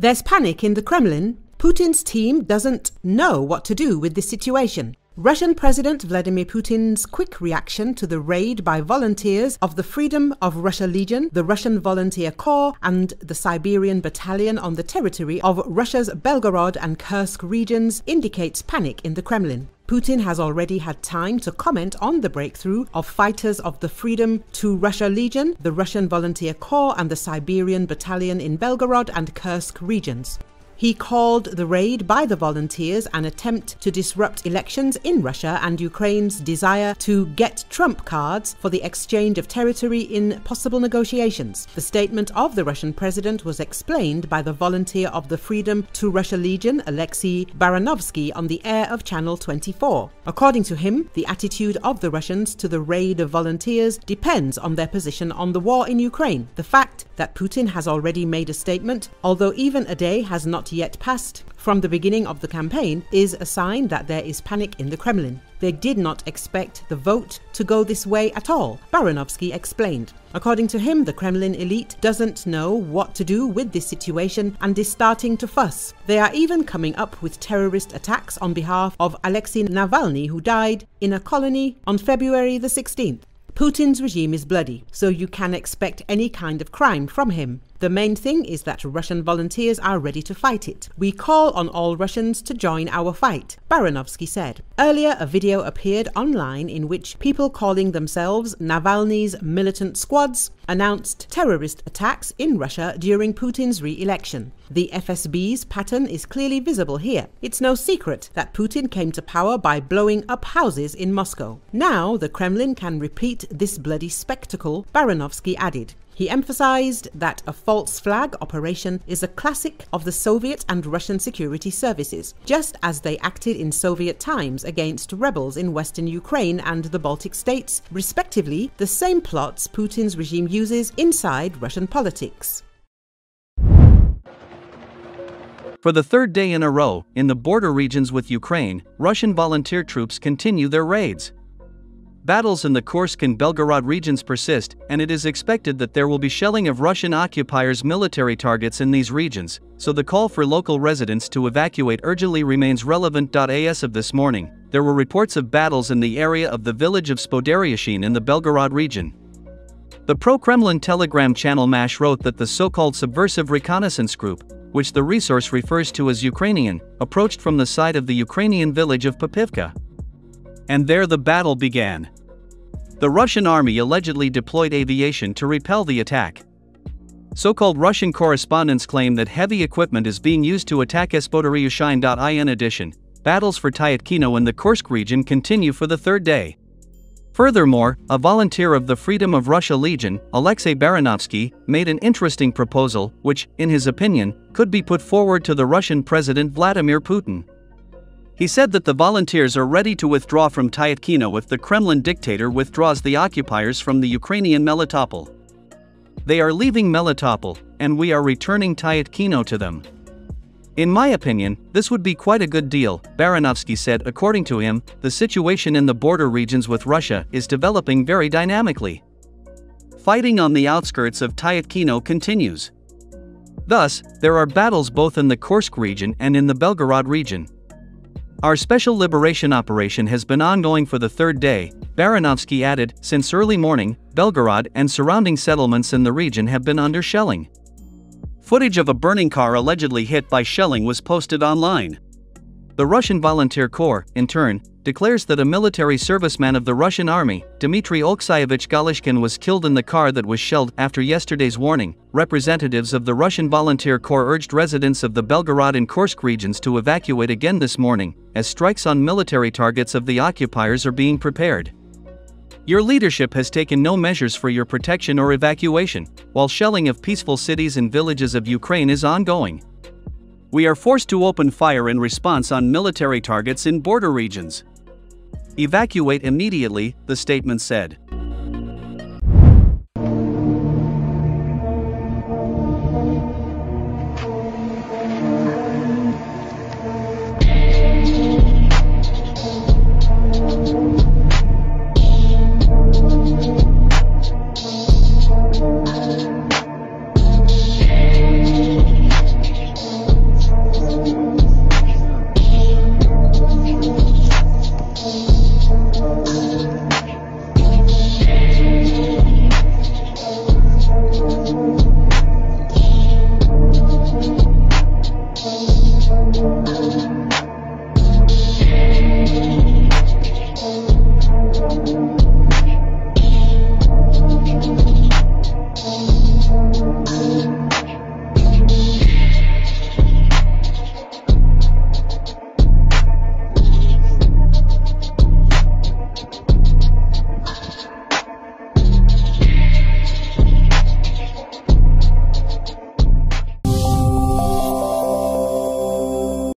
There's panic in the Kremlin. Putin's team doesn't know what to do with the situation. Russian President Vladimir Putin's quick reaction to the raid by volunteers of the Freedom of Russia Legion, the Russian Volunteer Corps and the Siberian Battalion on the territory of Russia's Belgorod and Kursk regions indicates panic in the Kremlin. Putin has already had time to comment on the breakthrough of fighters of the Freedom of Russia Legion, the Russian Volunteer Corps and the Siberian Battalion in Belgorod and Kursk regions. He called the raid by the volunteers an attempt to disrupt elections in Russia and Ukraine's desire to get trump cards for the exchange of territory in possible negotiations. The statement of the Russian president was explained by the volunteer of the Freedom of Russia Legion, Alexei Baranovsky, on the air of Channel 24. According to him, the attitude of the Russians to the raid of volunteers depends on their position on the war in Ukraine. The fact that Putin has already made a statement, although even a day has not yet passed from the beginning of the campaign, is a sign that there is panic in the Kremlin. They did not expect the vote to go this way at all, Baranovsky explained. According to him, the Kremlin elite doesn't know what to do with this situation and is starting to fuss. They are even coming up with terrorist attacks on behalf of Alexei Navalny, who died in a colony on February the 16th. Putin's regime is bloody, so you can expect any kind of crime from him. The main thing is that Russian volunteers are ready to fight it. We call on all Russians to join our fight, Baranovsky said. Earlier, a video appeared online in which people calling themselves Navalny's militant squads announced terrorist attacks in Russia during Putin's re-election. The FSB's pattern is clearly visible here. It's no secret that Putin came to power by blowing up houses in Moscow. Now the Kremlin can repeat this bloody spectacle, Baranovsky added. He emphasized that a false flag operation is a classic of the Soviet and Russian security services, just as they acted in Soviet times against rebels in Western Ukraine and the Baltic states, respectively. The same plots Putin's regime uses inside Russian politics. For the third day in a row, in the border regions with Ukraine, Russian volunteer troops continue their raids. Battles in the Kursk and Belgorod regions persist, and it is expected that there will be shelling of Russian occupiers' military targets in these regions, so the call for local residents to evacuate urgently remains relevant. As of this morning, there were reports of battles in the area of the village of Spodaryashin in the Belgorod region. The pro-Kremlin telegram channel MASH wrote that the so-called subversive reconnaissance group, which the resource refers to as Ukrainian, approached from the side of the Ukrainian village of Papivka. And there the battle began. The Russian army allegedly deployed aviation to repel the attack. So-called Russian correspondents claim that heavy equipment is being used to attack Spodaryashin. In addition, battles for Tyotkino in the Kursk region continue for the third day. Furthermore, a volunteer of the Freedom of Russia Legion, Alexei Baranovsky, made an interesting proposal which, in his opinion, could be put forward to the Russian President Vladimir Putin. He said that the volunteers are ready to withdraw from Tyotkino if the Kremlin dictator withdraws the occupiers from the Ukrainian Melitopol. They are leaving Melitopol, and we are returning Tyotkino to them. In my opinion, this would be quite a good deal, Baranovsky said. According to him, the situation in the border regions with Russia is developing very dynamically. Fighting on the outskirts of Tyotkino continues. Thus, there are battles both in the Kursk region and in the Belgorod region. Our special liberation operation has been ongoing for the third day, Baranovsky added. Since early morning, Belgorod and surrounding settlements in the region have been under shelling. Footage of a burning car allegedly hit by shelling was posted online. The Russian Volunteer Corps, in turn, declares that a military serviceman of the Russian army, Dmitry Olksayevich Galishkin, was killed in the car that was shelled. After yesterday's warning, representatives of the Russian Volunteer Corps urged residents of the Belgorod and Kursk regions to evacuate again this morning, as strikes on military targets of the occupiers are being prepared. Your leadership has taken no measures for your protection or evacuation, while shelling of peaceful cities and villages of Ukraine is ongoing. We are forced to open fire in response on military targets in border regions. Evacuate immediately, the statement said.